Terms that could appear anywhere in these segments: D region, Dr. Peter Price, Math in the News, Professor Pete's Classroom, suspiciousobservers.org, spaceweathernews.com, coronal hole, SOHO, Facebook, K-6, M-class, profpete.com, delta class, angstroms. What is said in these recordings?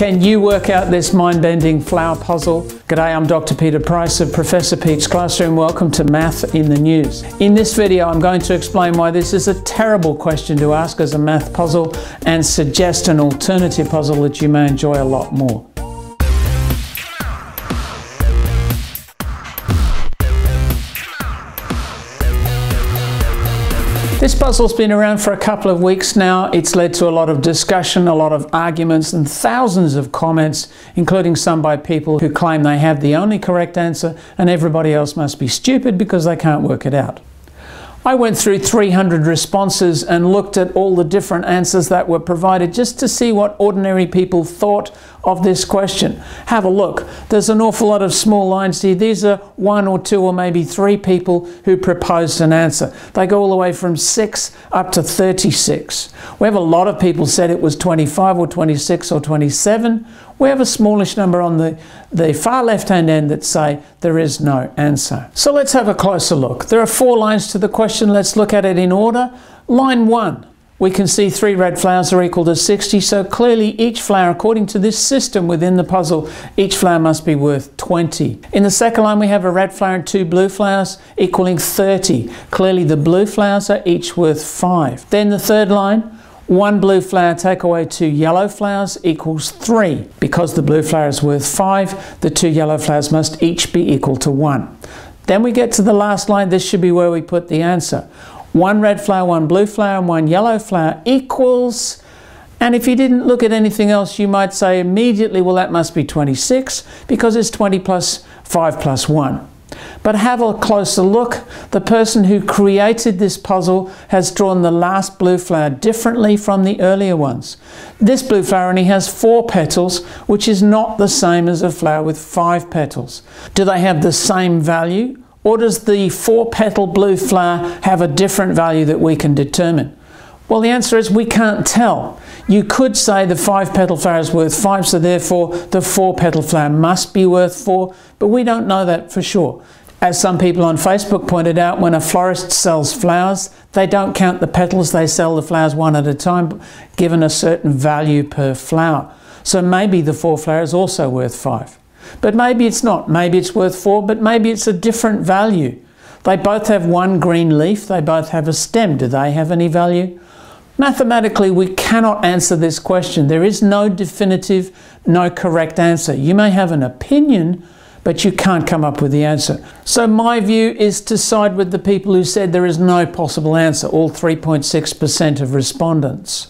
Can you work out this mind-bending flower puzzle? G'day, I'm Dr. Peter Price of Professor Pete's Classroom. Welcome to Math in the News. In this video, I'm going to explain why this is a terrible question to ask as a math puzzle and suggest an alternative puzzle that you may enjoy a lot more. This puzzle's been around for a couple of weeks now. It's led to a lot of discussion, a lot of arguments, and thousands of comments, including some by people who claim they have the only correct answer and everybody else must be stupid because they can't work it out. I went through 300 responses and looked at all the different answers that were provided just to see what ordinary people thought of this question. Have a look. There's an awful lot of small lines here. These are one or two or maybe three people who proposed an answer. They go all the way from 6 up to 36. We have a lot of people said it was 25 or 26 or 27. We have a smallish number on the far left-hand end that say there is no answer. So let's have a closer look. There are four lines to the question. Let's look at it in order. Line 1. We can see 3 red flowers are equal to 60, so clearly each flower, according to this system within the puzzle, each flower must be worth 20. In the second line we have a red flower and 2 blue flowers equaling 30. Clearly the blue flowers are each worth 5. Then the third line, 1 blue flower take away 2 yellow flowers equals 3. Because the blue flower is worth 5, the 2 yellow flowers must each be equal to 1. Then we get to the last line, this should be where we put the answer. 1 red flower, 1 blue flower and 1 yellow flower equals, and if you didn't look at anything else you might say immediately, well that must be 26 because it's 20 plus 5 plus 1. But have a closer look. The person who created this puzzle has drawn the last blue flower differently from the earlier ones. This blue flower only has 4 petals, which is not the same as a flower with 5 petals. Do they have the same value? Or does the 4-petal blue flower have a different value that we can determine? Well, the answer is we can't tell. You could say the 5-petal flower is worth 5, so therefore the 4-petal flower must be worth 4, but we don't know that for sure. As some people on Facebook pointed out, when a florist sells flowers, they don't count the petals, they sell the flowers one at a time, given a certain value per flower. So maybe the 4 flower is also worth 5. But maybe it's not. Maybe it's worth 4, but maybe it's a different value. They both have 1 green leaf. They both have a stem. Do they have any value? Mathematically, we cannot answer this question. There is no definitive, no correct answer. You may have an opinion, but you can't come up with the answer. So my view is to side with the people who said there is no possible answer, all 3.6% of respondents.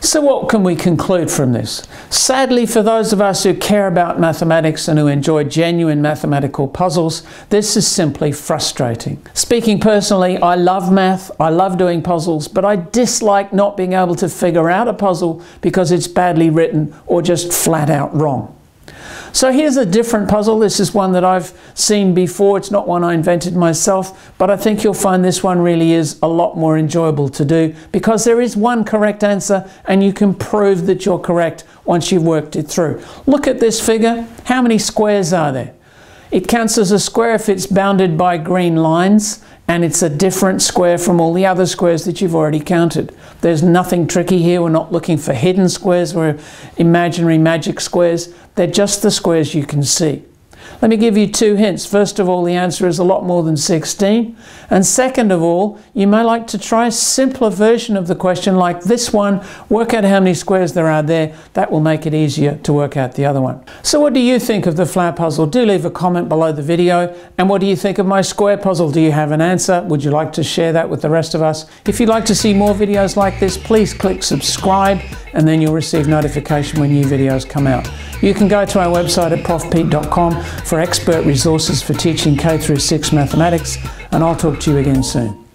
So what can we conclude from this? Sadly, for those of us who care about mathematics and who enjoy genuine mathematical puzzles, this is simply frustrating. Speaking personally, I love math, I love doing puzzles, but I dislike not being able to figure out a puzzle because it's badly written or just flat out wrong. So here's a different puzzle. This is one that I've seen before. It's not one I invented myself, but I think you'll find this one really is a lot more enjoyable to do because there is 1 correct answer and you can prove that you're correct once you've worked it through. Look at this figure. How many squares are there? It counts as a square if it's bounded by green lines, and it's a different square from all the other squares that you've already counted. There's nothing tricky here. We're not looking for hidden squares or imaginary magic squares. They're just the squares you can see. Let me give you 2 hints. First of all, the answer is a lot more than 16. And second of all, you may like to try a simpler version of the question like this one. Work out how many squares there are there. That will make it easier to work out the other one. So what do you think of the flower puzzle? Do leave a comment below the video. And what do you think of my square puzzle? Do you have an answer? Would you like to share that with the rest of us? If you'd like to see more videos like this, please click subscribe and then you'll receive notification when new videos come out. You can go to our website at profpete.com for expert resources for teaching K through 6 mathematics, and I'll talk to you again soon.